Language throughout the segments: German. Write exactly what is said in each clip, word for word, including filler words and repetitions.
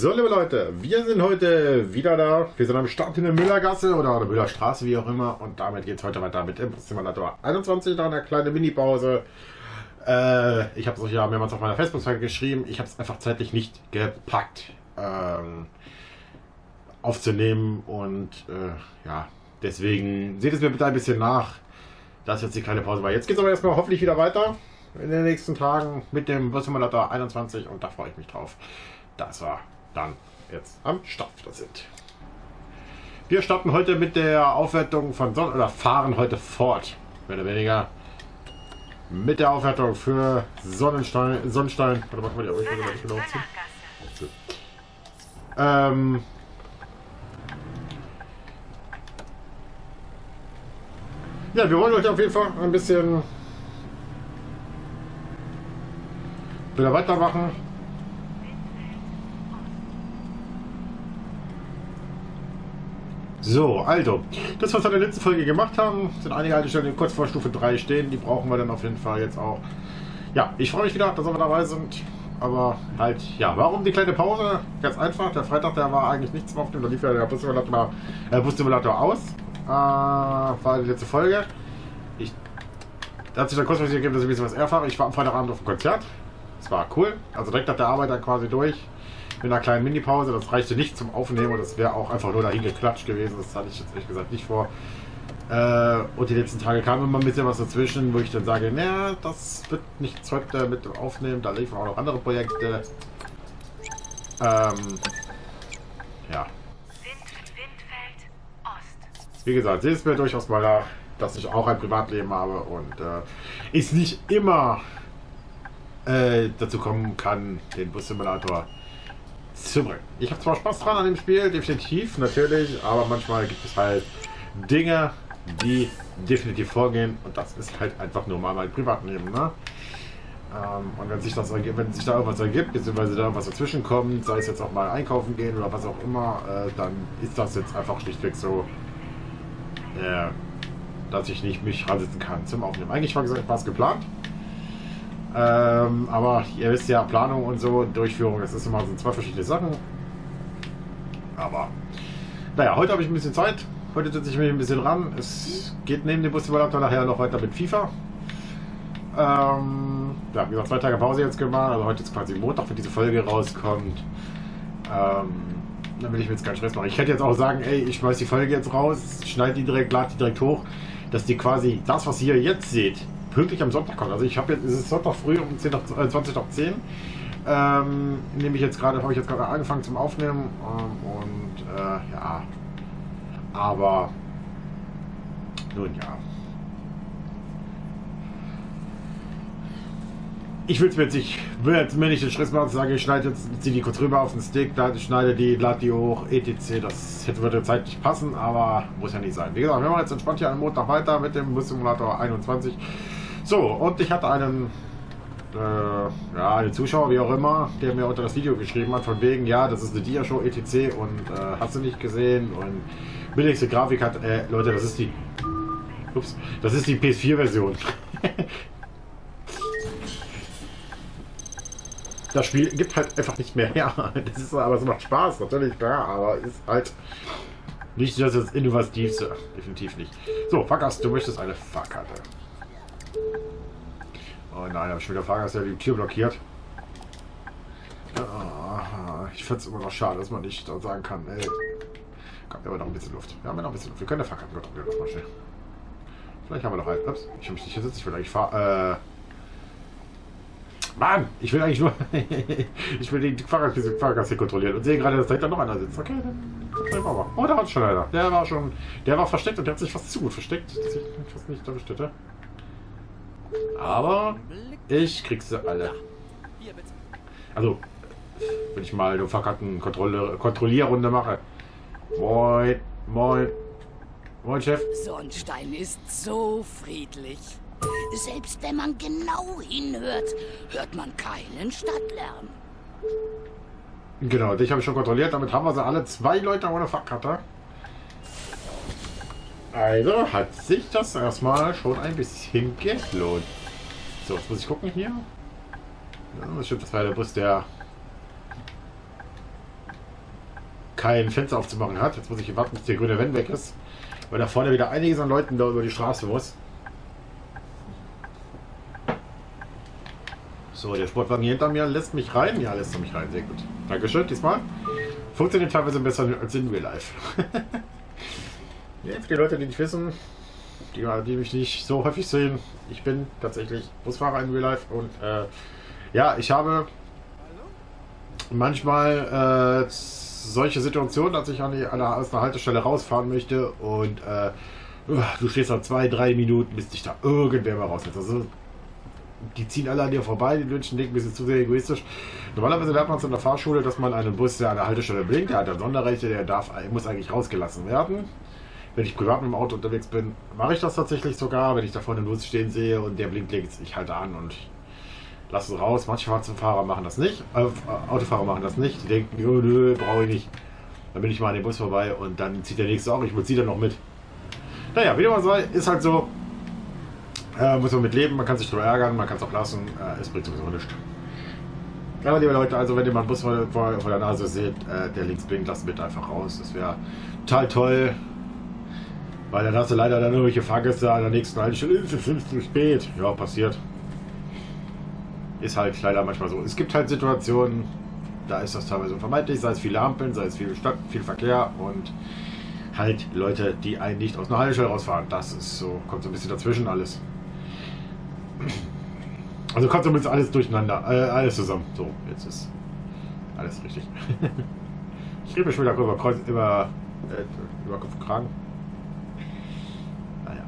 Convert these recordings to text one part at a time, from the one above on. So, liebe Leute, wir sind heute wieder da. Wir sind am Start in der Müllergasse oder an der Müllerstraße, wie auch immer. Und damit geht es heute weiter mit dem Bus Simulator einundzwanzig, da eine kleine Mini-Pause. Äh, ich habe es euch ja mehrmals auf meiner Facebook-Seite geschrieben. Ich habe es einfach zeitlich nicht gepackt, ähm, aufzunehmen. Und äh, ja, deswegen seht es mir bitte ein bisschen nach. Das ist jetzt die kleine Pause war. Jetzt geht es aber erstmal hoffentlich wieder weiter in den nächsten Tagen mit dem Bus Simulator einundzwanzig. Und da freue ich mich drauf, dass wir dann jetzt am Start sind. Wir starten heute mit der Aufwertung von Sonnen oder fahren heute fort, mehr oder weniger, mit der Aufwertung für Sonnenstein. Sonnenstein. Warte, machen wir die Aufwertung nicht genau zu. Ähm. Ja, wir wollen euch auf jeden Fall ein bisschen wieder weitermachen. So, also, das, was wir in der letzten Folge gemacht haben, sind einige Haltestellen, die kurz vor Stufe drei stehen. Die brauchen wir dann auf jeden Fall jetzt auch. Ja, ich freue mich wieder, dass wir dabei sind. Aber halt, ja, warum die kleine Pause? Ganz einfach, der Freitag, der war eigentlich nichts mehr auf dem, da lief ja der Bus Simulator, äh, Bus Simulator aus. Äh, war die letzte Folge. Ich, da hat sich dann kurz was gegeben, dass ich ein bisschen was erfahre. Ich war am Freitagabend auf dem Konzert. Das war cool. Also direkt nach der Arbeit dann quasi durch. Mit einer kleinen Mini-Pause, das reichte nicht zum Aufnehmen und das wäre auch einfach nur dahin geklatscht gewesen, das hatte ich jetzt ehrlich gesagt nicht vor. Äh, und die letzten Tage kam immer ein bisschen was dazwischen, wo ich dann sage, naja, das wird nichts heute mit dem Aufnehmen, da liefen auch noch andere Projekte. Ähm, ja. Wie gesagt, seht es mir durchaus mal nach, dass ich auch ein Privatleben habe und äh, es nicht immer äh, dazu kommen kann, den Bus Simulator zurück. Ich habe zwar Spaß dran an dem Spiel, definitiv, natürlich, aber manchmal gibt es halt Dinge, die definitiv vorgehen und das ist halt einfach nur mal mein Privatleben, ne? Ähm, und wenn sich das wenn sich da irgendwas ergibt, beziehungsweise da irgendwas dazwischen kommt, sei es jetzt auch mal einkaufen gehen oder was auch immer, äh, dann ist das jetzt einfach schlichtweg so, äh, dass ich nicht mich ransetzen kann zum Aufnehmen. Eigentlich war gesagt, war es geplant. Ähm, aber ihr wisst ja, Planung und so, Durchführung, das ist immer so zwei verschiedene Sachen. Aber, naja, heute habe ich ein bisschen Zeit. Heute setze ich mich ein bisschen ran. Es geht neben dem Bus Simulator nachher noch weiter mit FIFA. Ähm, ja, wie gesagt, zwei Tage Pause jetzt gemacht. Also heute ist quasi Montag, wenn diese Folge rauskommt. Ähm, dann will ich mir jetzt keinen Stress machen. Ich hätte jetzt auch sagen, ey, ich schmeiß die Folge jetzt raus, schneide die direkt, lade die direkt hoch, dass die quasi das, was ihr jetzt seht, pünktlich am Sonntag kommt. Also ich habe jetzt, es ist Sonntag früh um zwanzig nach zehn, ähm, nehme ich jetzt gerade, habe ich jetzt gerade angefangen zum Aufnehmen ähm, und äh, ja, aber nun ja. Ich will es mir jetzt nicht, will jetzt mir nicht den Stress machen, sage ich, schneide jetzt, ziehe die kurz rüber auf den Stick, schneide die, lade die hoch, et cetera. Das hätte würde zeitlich passen, aber muss ja nicht sein. Wie gesagt, wir machen jetzt entspannt hier am Montag weiter mit dem Bus Simulator einundzwanzig. So, und ich hatte einen, äh, ja, einen Zuschauer, wie auch immer, der mir unter das Video geschrieben hat, von wegen, ja, das ist eine Dia-Show, et cetera. Und äh, hast du nicht gesehen und billigste Grafik hat, äh, Leute, das ist die, ups, das ist die P S vier Version. Das Spiel gibt halt einfach nicht mehr her. Das ist aber, es macht Spaß, natürlich, klar, aber ist halt nicht das Innovativste. Definitiv nicht. So, Fahrgast, du möchtest eine Fahrkarte. Oh nein, aber schon wieder Fahrgast, der die Tür blockiert. Oh, ich finde es immer noch schade, dass man nicht sagen kann, ey, komm, wir haben noch ein bisschen Luft. Wir haben noch ein bisschen Luft. Wir können eine Fahrkarte noch mal schnell. Vielleicht haben wir noch halt. Ups, ich habe mich nicht hinsetzt. Ich will eigentlich fahren. Äh, Mann, ich will eigentlich nur. Ich will die Fahrgast hier kontrollieren und sehe gerade, dass dahinter noch einer sitzt. Okay, dann machen wir. Oh, da hat schon einer. Der war schon. Der war versteckt und der hat sich fast zu gut versteckt, dass ich fast nicht erwischt hätte. Aber ich krieg sie alle. Also, wenn ich mal eine Fahrkartenkontrollierrunde mache. Moin, moin. Moin, Chef. Sonnstein ist so friedlich. Selbst wenn man genau hinhört, hört man keinen Stadtlärm. Genau, dich habe ich schon kontrolliert. Damit haben wir sie alle. Zwei Leute ohne Fahrkarte. Also hat sich das erstmal schon ein bisschen gelohnt. So, jetzt muss ich gucken hier. Das ist bestimmt der Bus, der kein Fenster aufzumachen hat. Jetzt muss ich hier warten, bis der grüne Van weg ist, weil da vorne wieder einiges an Leuten da über die Straße muss. So, der Sportwagen hier hinter mir lässt mich rein. Ja, lässt er mich rein. Sehr gut. Dankeschön, diesmal. Funktioniert teilweise besser als in Real Life. Ja, für die Leute, die nicht wissen, die, die mich nicht so häufig sehen, ich bin tatsächlich Busfahrer in Real Life und äh, ja, ich habe manchmal äh, solche Situationen, dass ich an die, an der, aus einer Haltestelle rausfahren möchte und äh, du stehst da zwei, drei Minuten, bis dich da irgendwer mal raussetzt. Also die ziehen alle an dir vorbei, die Menschen denken ein bisschen zu sehr egoistisch. Normalerweise lernt man es in der Fahrschule, dass man einen Bus, der an der Haltestelle blinkt, der hat dann Sonderrechte, der darf, muss eigentlich rausgelassen werden. Wenn ich privat mit dem Auto unterwegs bin, mache ich das tatsächlich sogar. Wenn ich da vorne im Bus stehen sehe und der blinkt links, ich halte an und lass es raus. Manche Fahrer machen das nicht, äh, Autofahrer machen das nicht. Die denken, oh, nö, brauche ich nicht. Dann bin ich mal an dem Bus vorbei und dann zieht der nächste auch. Ich ziehe dann noch mit. Naja, wie immer so, ist halt so. Äh, muss man mit leben, man kann sich drüber ärgern, man kann es auch lassen. Äh, es bringt sowieso nichts. Aber liebe Leute, also wenn ihr mal einen Bus vor, vor, vor der Nase seht, äh, der links blinkt, lasst bitte einfach raus. Das wäre total toll. Weil dann hast du leider dann irgendwelche Fahrgäste an der nächsten Haltestelle. Ist es zu spät? Ja, passiert. Ist halt leider manchmal so. Es gibt halt Situationen, da ist das teilweise unvermeidlich, sei es viele Ampeln, sei es viel Stadt, viel Verkehr und halt Leute, die einen nicht aus einer Haltestelle rausfahren. Das ist so, kommt so ein bisschen dazwischen alles. Also kommt so ein bisschen alles durcheinander, äh, alles zusammen. So, jetzt ist alles richtig. Ich rede mir schon wieder über Kreuz, über, äh, über Kopf und Kragen. Naja.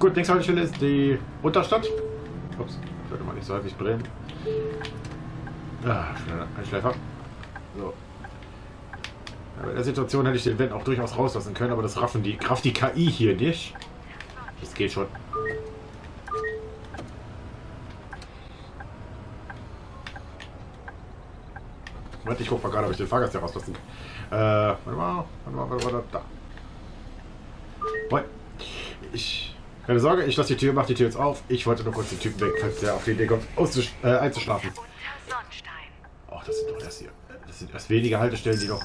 Gut, nächste Haltestelle ist die Unterstadt. Ups, ich sollte mal nicht so häufig drehen. Ah, schneller, ein Schleifer. So. Aber in der Situation hätte ich den Wind auch durchaus rauslassen können, aber das raffen die Kraft, die K I hier nicht. Das geht schon. Warte, ich guck mal gerade, ob ich den Fahrgast hier rauslassen kann. Äh, warte mal, warte mal, warte mal, da. Boah. Ich. Keine Sorge, ich lasse die Tür, mache die Tür jetzt auf. Ich wollte nur kurz den Typen weg, falls der auf die Idee kommt, äh, einzuschlafen. Ach, das sind doch das hier. Das sind erst wenige Haltestellen, die noch...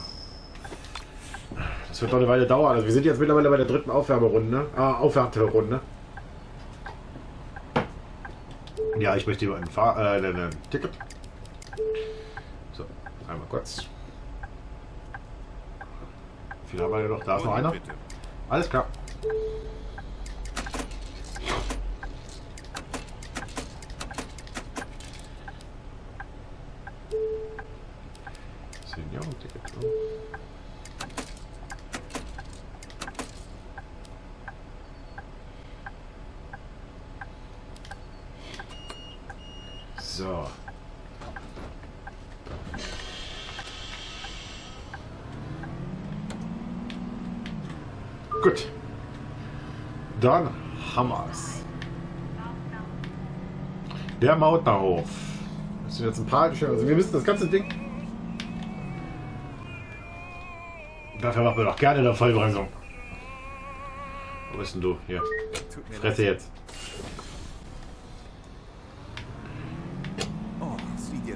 Das wird noch eine Weile dauern. Also wir sind jetzt mittlerweile bei der dritten Aufwärmerunde. Ah, Aufwärterrunde. Ja, ich möchte über ein Fahr... Äh, ein Ticket. So, einmal kurz. Wie viel haben wir hier noch? Da ist noch einer. Alles klar. So. Gut. Dann haben wir's. Der Mautnerhof. Das sind jetzt ein paar Geschäfte. Also wir müssen das ganze Ding. Dafür machen wir doch gerne eine Vollbremsung. Wo bist denn du? Hier. Fresse jetzt.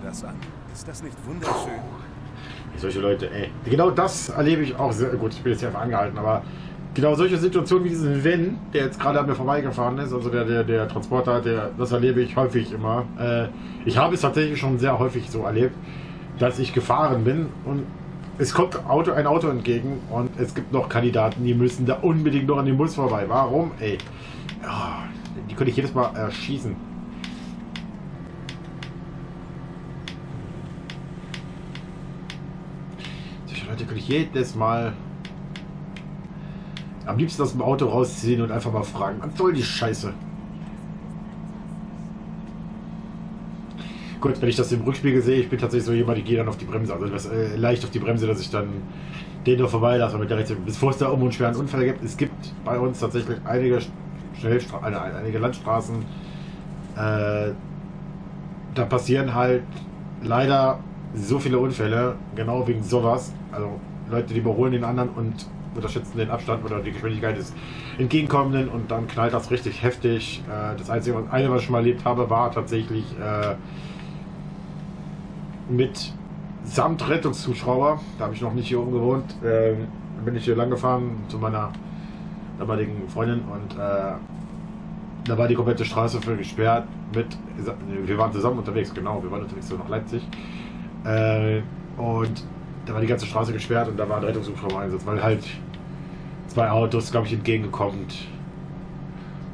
Das an. Ist das nicht wunderschön? Puh. Solche Leute, ey. Genau das erlebe ich auch sehr gut. Ich bin jetzt hier einfach angehalten, aber genau solche Situationen wie diesen Van, der jetzt gerade an mir vorbeigefahren ist, also der, der, der Transporter, der, das erlebe ich häufig immer. Äh, ich habe es tatsächlich schon sehr häufig so erlebt, dass ich gefahren bin und es kommt Auto, ein Auto entgegen und es gibt noch Kandidaten, die müssen da unbedingt noch an dem Bus vorbei. Warum, ey? Oh, die könnte ich jedes Mal erschießen. Äh, Da könnte ich jedes Mal am liebsten aus dem Auto rausziehen und einfach mal fragen, was soll die Scheiße? Gut, wenn ich das im Rückspiegel sehe, ich bin tatsächlich so jemand, ich gehe dann auf die Bremse, also das, äh, leicht auf die Bremse, dass ich dann den noch vorbeilasse mit der Rechten, bevor es da um einen schweren Unfall gibt. Es gibt bei uns tatsächlich einige, Schnellstra eine, einige Landstraßen, äh, da passieren halt leider so viele Unfälle, genau wegen sowas. Also Leute, die überholen den anderen und unterschätzen den Abstand oder die Geschwindigkeit des Entgegenkommenden und dann knallt das richtig heftig. Das Einzige, was, eine, was ich schon mal erlebt habe, war tatsächlich äh, mit samt Rettungshubschrauber, da habe ich noch nicht hier oben gewohnt, äh, bin ich hier lang gefahren zu meiner damaligen Freundin und äh, da war die komplette Straße voll gesperrt mit, wir waren zusammen unterwegs, genau, wir waren unterwegs so nach Leipzig äh, und da war die ganze Straße gesperrt und da war ein Rettungshubschrauber Einsatz, weil halt zwei Autos, glaube ich, entgegengekommen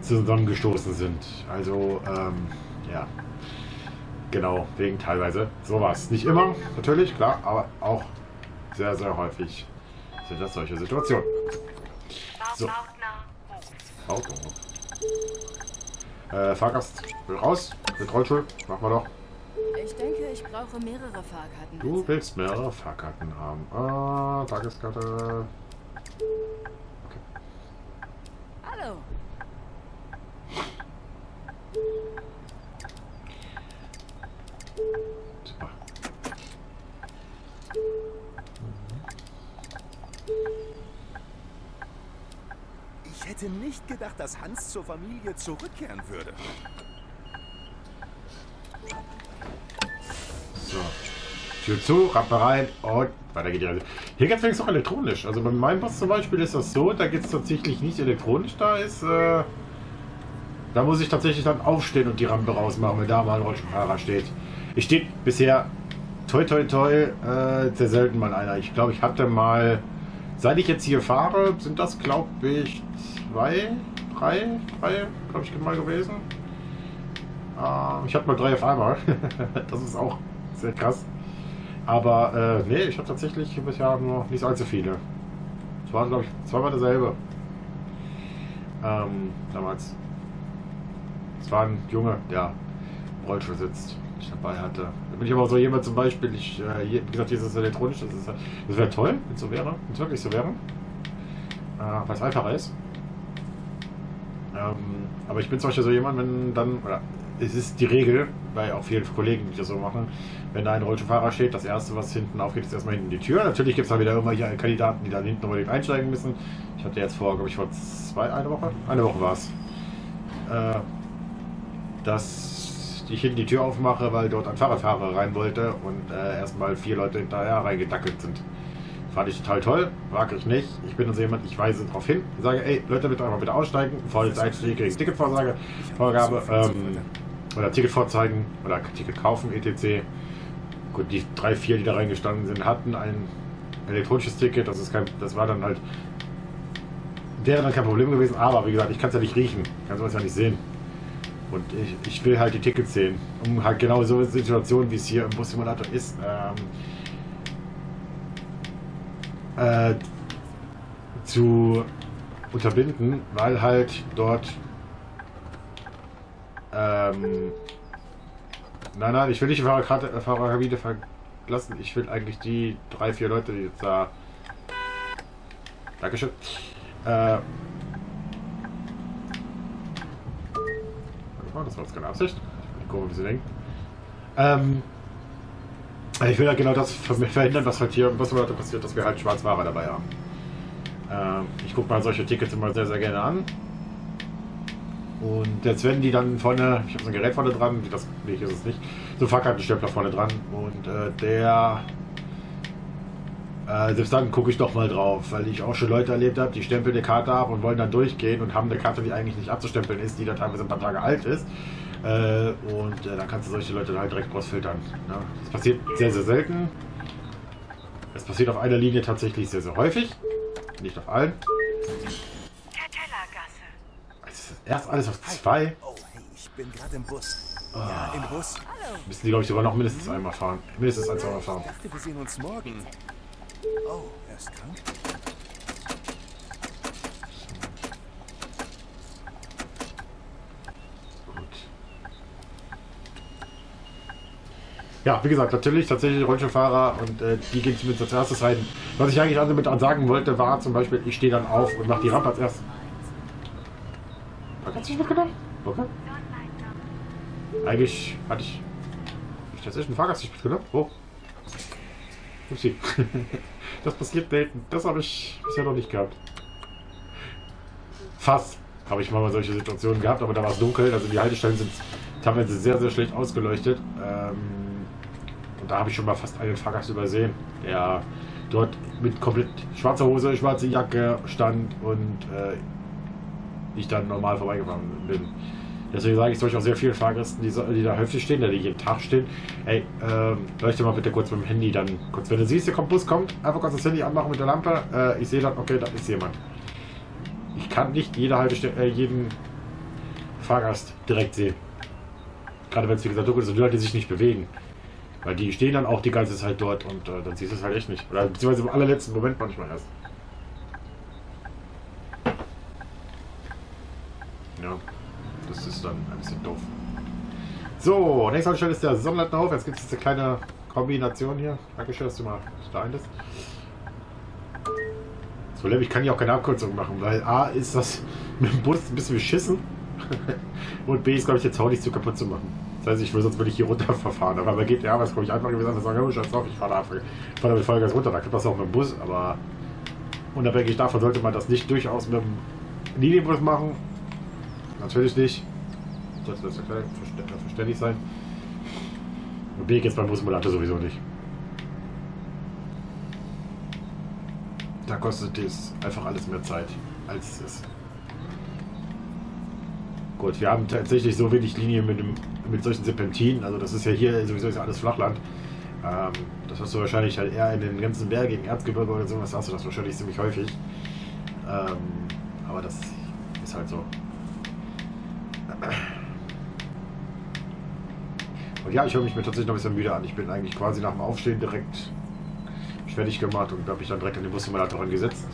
zusammengestoßen sind. Also, ähm, ja, genau, wegen teilweise sowas. Nicht immer, natürlich, klar, aber auch sehr, sehr häufig sind das solche Situationen. So. Auto. Äh, Fahrgast, will raus, mit Rollstuhl, machen wir doch. Ich denke, ich brauche mehrere Fahrkarten. Du willst mehrere Fahrkarten haben. Ah, Tageskarte. Okay. Hallo. Super. Ich hätte nicht gedacht, dass Hans zur Familie zurückkehren würde. So. Tür zu, Rampe rein und weiter geht die Reise. Hier geht es wenigstens auch elektronisch. Also bei meinem Bus zum Beispiel ist das so, da geht es tatsächlich nicht elektronisch. Da ist, äh, da muss ich tatsächlich dann aufstehen und die Rampe rausmachen, wenn da mal ein Rollstuhlfahrer steht. Ich stehe bisher, toi toi toi, äh, sehr selten mal einer. Ich glaube, ich hatte mal, seit ich jetzt hier fahre, sind das glaube ich zwei, drei, drei, glaube ich mal gewesen. Äh, ich hatte mal drei auf einmal. Das ist auch sehr krass. Aber äh, nee, ich habe tatsächlich bisher noch nicht allzu viele. Es waren, glaube ich, zweimal dasselbe. Ähm, damals. Es war ein Junge, der im Rollstuhl sitzt, den ich dabei hatte. Da bin ich aber so jemand zum Beispiel, ich, äh, hier, wie gesagt, hier ist es elektronisch, das, das wäre toll, wenn es so wäre, wenn es wirklich so wäre. Äh, weil es einfacher ist. Ähm, aber ich bin zum Beispiel so jemand, wenn dann, oder, es ist die Regel, bei auch vielen Kollegen, die das so machen, wenn da ein Rollstuhlfahrer steht, das erste, was hinten aufgeht, ist erstmal hinten die Tür. Natürlich gibt es da wieder immer hier Kandidaten, die da hinten unbedingt einsteigen müssen. Ich hatte jetzt vor, glaube ich, vor zwei, eine Woche, eine Woche war es, äh, dass ich hinten die Tür aufmache, weil dort ein Fahrradfahrer rein wollte und äh, erstmal vier Leute hinterher reingedackelt sind. Fand ich total toll, mag ich nicht. Ich bin also jemand, ich weise darauf hin, sage, ey, Leute, bitte einfach bitte aussteigen, vor jetzt einsteigen, kriegen Ticketvorsage, Vorgabe, ähm, oder Ticket vorzeigen oder Ticket kaufen, et cetera. Gut, die drei, vier, die da reingestanden sind, hatten ein elektronisches Ticket. Das ist kein, das war dann halt, wäre dann kein Problem gewesen. Aber wie gesagt, ich kann es ja nicht riechen, kann sowas ja nicht sehen. Und ich, ich will halt die Tickets sehen, um halt genau so eine Situation, wie es hier im Bus Simulator ist, ähm, äh, zu unterbinden, weil halt dort Ähm, nein, nein, ich will nicht die Fahrerkarte, Fahrerkabine verlassen. Ich will eigentlich die drei, vier Leute, die jetzt da. Dankeschön. Äh, das war jetzt keine Absicht. Ich gucke mal, wie sie denkt. Ähm, ich will halt genau das verhindern, was halt hier im Bus Simulator passiert, dass wir halt Schwarzfahrer dabei haben. Ähm, ich gucke mal solche Tickets immer sehr, sehr gerne an. Und jetzt werden die dann vorne, ich habe so ein Gerät vorne dran, das, nee, ist es nicht, so ein Fahrkartenstempler vorne dran und äh, der, äh, selbst dann gucke ich doch mal drauf, weil ich auch schon Leute erlebt habe, die stempeln eine Karte ab und wollen dann durchgehen und haben eine Karte, die eigentlich nicht abzustempeln ist, die dann teilweise ein paar Tage alt ist äh, und äh, dann kannst du solche Leute dann halt direkt rausfiltern. Ne? Das passiert sehr, sehr selten. Es passiert auf einer Linie tatsächlich sehr, sehr häufig, nicht auf allen. Erst alles auf zwei. Oh, hey, ich bin gerade im Bus. Oh. Ja, im Bus. Hallo. Müssen die, glaube ich, sogar noch mindestens einmal fahren. Mindestens ein, zweimal fahren. Ich dachte, wir sehen uns morgen. Oh, er ist krank. Ja, wie gesagt, natürlich, tatsächlich Rollstuhlfahrer und äh, die gehen zumindest als erstes rein. Was ich eigentlich also mit sagen wollte, war zum Beispiel, ich stehe dann auf und mache die Rampe als erstes. Hast du dich mitgenommen? Okay. Eigentlich hatte ich. Ich tatsächlich einen Fahrgast nicht mitgenommen. Oh. Upsi. Das passiert selten. Das habe ich bisher noch nicht gehabt. Fast habe ich mal solche Situationen gehabt, aber da war es dunkel. Also die Haltestellen sind teilweise sehr, sehr schlecht ausgeleuchtet. Ähm, Und da habe ich schon mal fast einen Fahrgast übersehen, der dort mit komplett schwarzer Hose, schwarze Jacke stand und äh, ich dann normal vorbeigefahren bin. Deswegen sage ich euch auch sehr vielen Fahrgästen, die, die da häufig stehen, die jeden Tag stehen. Ey, ähm, leuchte mal bitte kurz mit dem Handy dann. Kurz, wenn du siehst, der kommt, Bus kommt, einfach kurz das Handy anmachen mit der Lampe. Äh, ich sehe dann, okay, da ist jemand. Ich kann nicht jede Haltestelle, äh, jeden Fahrgast direkt sehen. Gerade wenn es, wie gesagt, dunkel ist und die Leute sich nicht bewegen. Weil die stehen dann auch die ganze Zeit dort und äh, dann siehst du es halt echt nicht. Oder beziehungsweise im allerletzten Moment manchmal erst. Ja. Das ist dann ein bisschen doof. So, nächste Haltestelle ist der Sonnenlattenhof. Jetzt gibt es eine kleine Kombination hier. Dankeschön, dass du mal da bist. So, Lev, ich kann hier auch keine Abkürzung machen, weil A ist das mit dem Bus ein bisschen beschissen und B ist, glaube ich, jetzt auch nicht zu kaputt zu machen. Das heißt, ich würde sonst würde ich hier runter verfahren. Aber bei G T A was glaube ich einfach gewesen, dass ich sage, oh, scheiß auf, ich fahre da einfach. Ich fahre damit Vollgas runter, da klappt das auch mit dem Bus, aber unabhängig davon sollte man das nicht durchaus mit dem Linienbus machen. Natürlich nicht. Das sollte verständlich sein. Und B jetzt beim Bus Simulator sowieso nicht. Da kostet es einfach alles mehr Zeit, als es ist. Gut, wir haben tatsächlich so wenig Linien mit, dem, mit solchen Serpentinen. Also das ist ja hier sowieso ist ja alles Flachland. Ähm, das hast du wahrscheinlich halt eher in den ganzen Bergen, Erzgebirge oder sowas, hast du das wahrscheinlich ziemlich häufig. Ähm, aber das ist halt so. Und ja, ich höre mich mir tatsächlich noch ein bisschen müde an. Ich bin eigentlich quasi nach dem Aufstehen direkt fertig gemacht und habe mich dann direkt an den Bus Simulator angesetzt.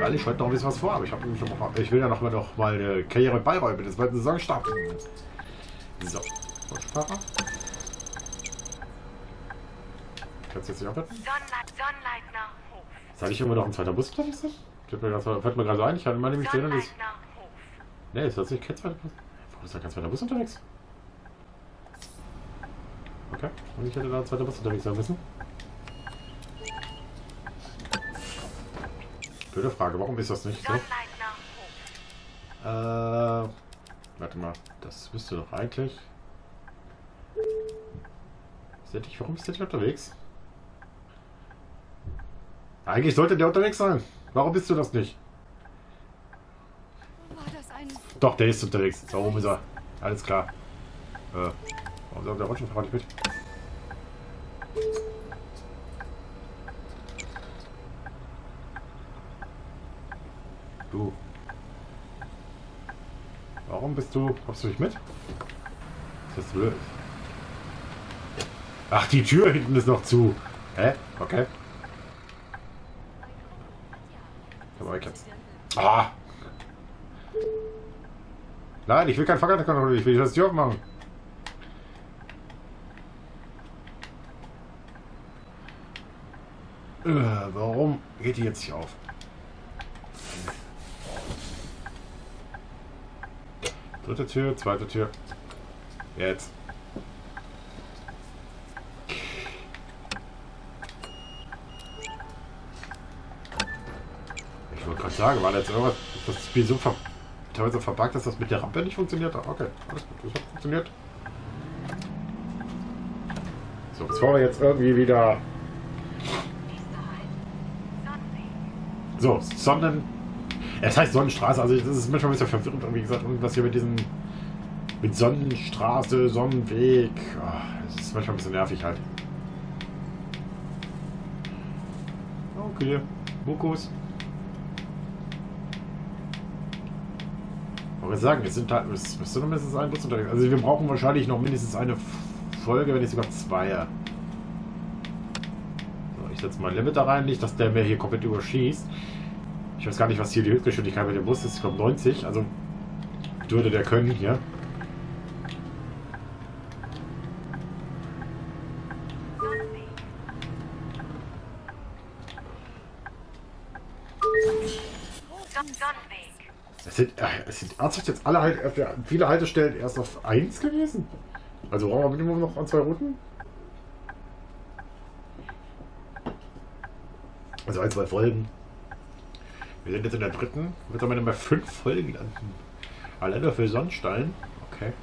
Ehrlich, ich hatte noch ein bisschen was vor, aber ich, hab nämlich noch, ich will ja noch mal, noch mal eine Karriere beiräumen. Das bleibt eine Saison starten. So, Fahrer. Kannst du jetzt nicht aufhören? Sag ich immer noch ein zweiter Bus? Fällt mir gerade so ein. Ich hatte mal nämlich gesehen, dass. Ne, ist das nicht kein zweiter Bus? Warum ist da kein zweiter Bus unterwegs? Okay, und ich hätte da ein zweiter Bus unterwegs sein müssen. Blöde Frage, warum ist das nicht so? Äh, warte mal, das müsste doch eigentlich. Seht ich, warum ist der nicht unterwegs? Eigentlich sollte der unterwegs sein. Warum bist du das nicht? Doch, der ist unterwegs. Da oben ist er. Alles klar. Äh, warum sagt der Rutschenfahrer nicht mit? Du. Warum bist du... Kommst du nicht mit? Das ist blöd. Ach, die Tür hinten ist noch zu. Hä? Okay. Komm mal weg jetzt. Ah! Nein, ich will kein Fahrkartenkontrolle, ich will das Job machen. Äh, warum geht die jetzt nicht auf? Dritte Tür, zweite Tür. Jetzt. Ich wollte gerade sagen, war jetzt irgendwas, das Spiel so ver... teilweise verpackt, dass das mit der Rampe nicht funktioniert hat. Okay, alles gut, das hat funktioniert. So, bevor wir jetzt irgendwie wieder... So, Sonnen... Es heißt Sonnenstraße, also das ist manchmal ein bisschen verwirrend und wie gesagt, irgendwas hier mit diesem... mit Sonnenstraße, Sonnenweg... Oh, das ist manchmal ein bisschen nervig halt. Okay, Mukus. Ich sagen, wir sind halt, es müsste noch mindestens ein Bus unterwegs. Also wir brauchen wahrscheinlich noch mindestens eine Folge, wenn nicht sogar zwei. So, ich setze mein Limit da rein, nicht, dass der mir hier komplett überschießt. Ich weiß gar nicht, was hier die Höchstgeschwindigkeit mit dem Bus ist. Ich glaube neunzig, also würde der können hier. Sind, es sind ernsthaft jetzt alle halt, viele Haltestellen erst auf eins gewesen? Also brauchen wir Minimum noch an zwei Routen? Also ein, zwei Folgen. Wir sind jetzt in der dritten. Wird dann mal fünf Folgen landen. Alleine für Sonnstein. Okay.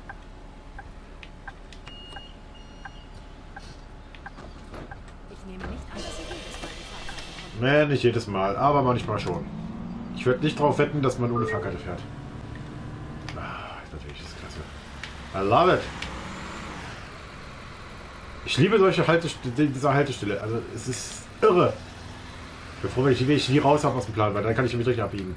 Nee, nicht jedes Mal, aber manchmal schon. Ich würde nicht drauf wetten, dass man ohne Fahrkarte fährt. Ah, natürlich, das ist klasse. I love it! Ich liebe solche Haltestelle, diese Haltestelle. Also, es ist irre. Ich bin froh, wenn ich, wenn ich nie raus habe aus dem Plan, weil dann kann ich mich richtig abbiegen.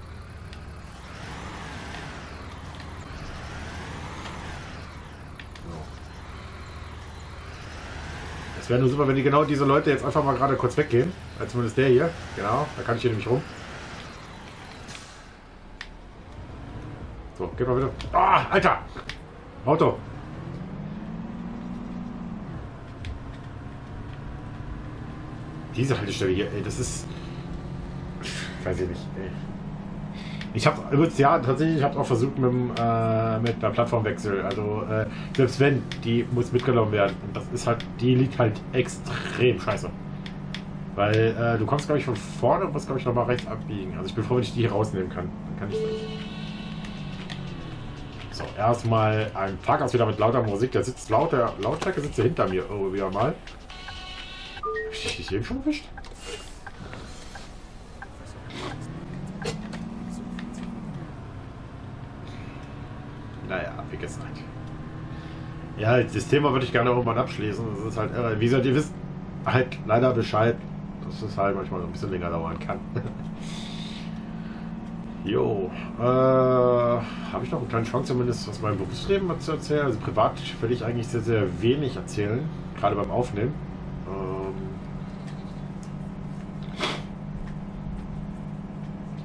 Es wäre nur super, wenn die genau diese Leute jetzt einfach mal gerade kurz weggehen. Also zumindest der hier. Genau, da kann ich hier nämlich rum. So, geht mal bitte. Ah, oh, Alter! Auto! Diese Haltestelle hier, ey, das ist... Weiß ich nicht, ey. Ich habe übrigens, ja, tatsächlich, ich habe auch versucht mit, dem, äh, mit einer Plattformwechsel. Also, äh, selbst wenn, die muss mitgenommen werden. Und das ist halt, die liegt halt extrem scheiße. Weil äh, du kommst, glaube ich, von vorne und musst, glaube ich, nochmal rechts abbiegen. Also, ich bin froh, wenn ich die hier rausnehmen kann. Dann kann ich das. So, erstmal ein Parkhaus wieder mit lauter Musik. Der sitzt lauter, Lautstärke sitzt hinter mir. Oh, wieder mal. Hab ich dich eben schon erwischt? Naja, wie gesagt. Ja, das Thema würde ich gerne irgendwann abschließen. Das ist halt irre. Wie sollt ihr wissen? Halt leider Bescheid, dass es halt manchmal so ein bisschen länger dauern kann. Jo. Äh, habe ich noch eine kleine Chance, zumindest aus meinem Berufsleben zu erzählen? Also privat will ich eigentlich sehr, sehr wenig erzählen. Gerade beim Aufnehmen. Ähm,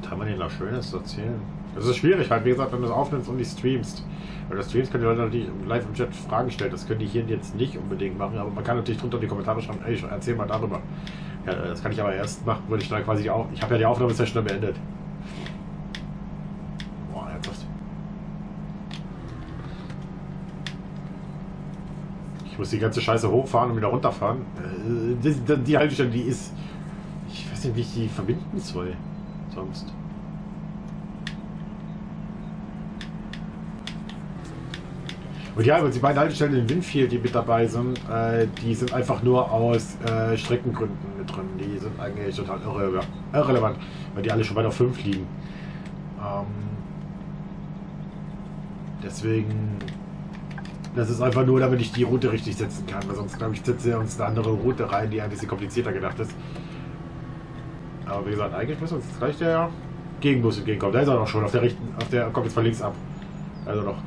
kann man denn noch Schönes erzählen? Das ist schwierig halt, wie gesagt, wenn du es aufnimmst und nicht streamst. Weil du streamst, können die Leute natürlich live im Chat Fragen stellen. Das können die hier jetzt nicht unbedingt machen, aber man kann natürlich drunter in die Kommentare schreiben, ey, erzähl mal darüber. Ja, das kann ich aber erst machen, würde ich dann quasi die Aufnahme. Ich habe ja die Aufnahme sehr schnell beendet. Boah, jetzt was. Ich muss die ganze Scheiße hochfahren und wieder runterfahren. Die, die Haltestelle, die ist. Ich weiß nicht, wie ich die verbinden soll. Sonst. Und ja, die beiden Haltestellen in Winfield, die mit dabei sind, äh, die sind einfach nur aus äh, Streckengründen mit drin. Die sind eigentlich total irre irrelevant, weil die alle schon bei der fünf liegen. Ähm, deswegen, das ist einfach nur, damit ich die Route richtig setzen kann, weil sonst, glaube ich, setze ich uns eine andere Route rein, die ein bisschen komplizierter gedacht ist. Aber wie gesagt, eigentlich müssen wir uns jetzt gleich der Gegenbus entgegenkommen. Da ist er doch schon, auf der rechten, auf der kommt jetzt von links ab. Also doch.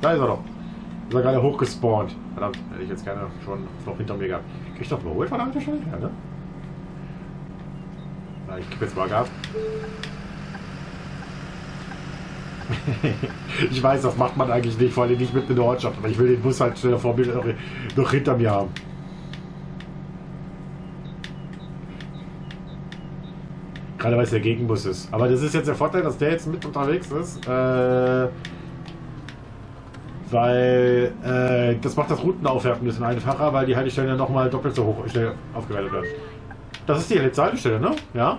Da ist er doch. Ist er gerade hochgespawnt. Verdammt, hätte ich jetzt gerne schon noch hinter mir gehabt. Krieg ich doch überholt von der Haltestelle? Ja, ne? Na, ich gebe jetzt mal Gas. Ich weiß, das macht man eigentlich nicht, vor allem nicht mitten in der Ortschaft, aber ich will den Bus halt schnell vor mir noch, noch hinter mir haben. Gerade weil es der Gegenbus ist. Aber das ist jetzt der Vorteil, dass der jetzt mit unterwegs ist. Äh... Weil äh, das macht das Routenaufwerfen ein bisschen einfacher, weil die Haltestellen ja nochmal doppelt so hoch schnell aufgewertet werden. Das ist die letzte Haltestelle, ne? Ja?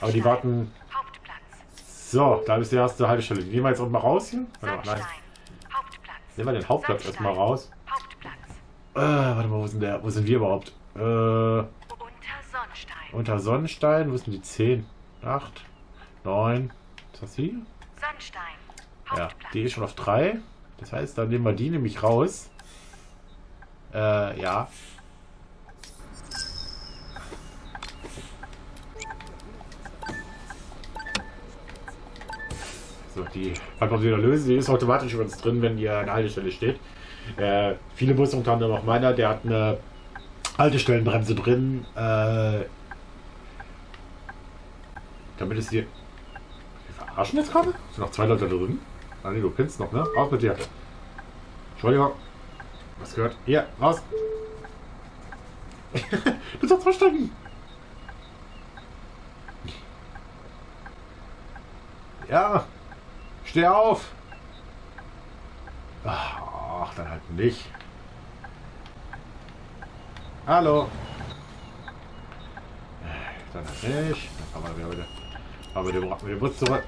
Aber die warten. So, da ist die erste Haltestelle. Die nehmen wir jetzt auch mal raus hier. Nein. Nehmen wir den Hauptplatz erstmal raus. Äh, warte mal, wo sind, der? Wo sind wir überhaupt? Äh, unter Sonnstein. Unter Sonnstein, wo sind die zehn? acht, neun. Ist das die? Sonnstein. Ja, die ist schon auf drei. Das heißt, dann nehmen wir die nämlich raus. Äh, ja. So, die kann man wieder lösen. Die ist automatisch übrigens drin, wenn ihr eine Haltestelle steht. Äh, viele Busse, unter anderem auch meiner, der hat eine Haltestellenbremse drin. Äh, damit es hier... Arschen jetzt gerade? Sind noch zwei Leute da drüben? Ah ne, du pinnst noch, ne? Raus mit dir. Entschuldigung. Was gehört? Hier, raus. Du sollst verstecken. Ja. Steh auf. Ach, dann halt nicht. Hallo. Dann halt nicht. Dann fahren wir wieder wieder. Aber wir brauchen den Bus zurück.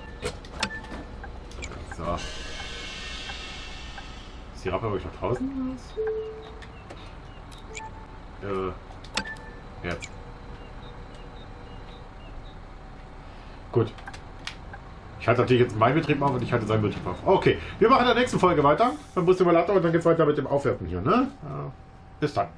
So. Ist die Rampe wirklich noch draußen? Äh, ja. Gut. Ich hatte natürlich jetzt meinen Betrieb auf und ich hatte seinen Betrieb auf. Okay, wir machen in der nächsten Folge weiter. Dann muss ich mal laden und dann geht es weiter mit dem Aufwerten hier, ne? Bis dann.